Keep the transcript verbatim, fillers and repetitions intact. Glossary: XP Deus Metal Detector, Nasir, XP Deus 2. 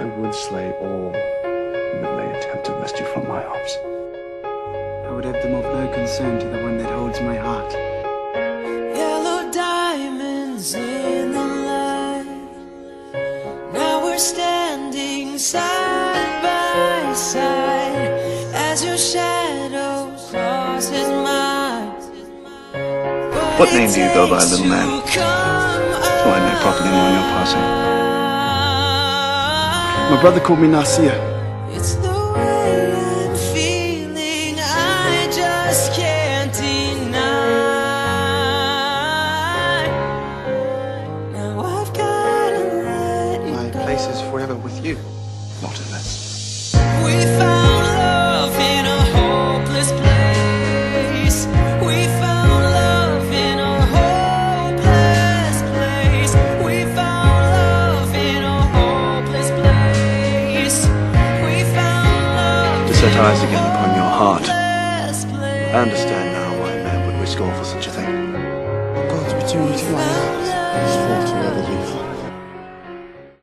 I would slay all who would lay attempt to wrest you from my arms. I would have them of no concern to the one that holds my heart. Yellow diamonds in the light. Now we're standing side by side as your shadow crosses mine. What name do you go by, little man? So I may properly know your passing. My brother called me Nasir. It's the way I'm feeling, I just can't deny. Now I've got to let you go. My place is forever with you, not unless. We found love in a hopeless place. We found love in a hopeless place. We found love in a hopeless place. Set eyes again upon your heart. I understand now why a man would risk all for such a thing. God's between you two eyes, his fault to never leave.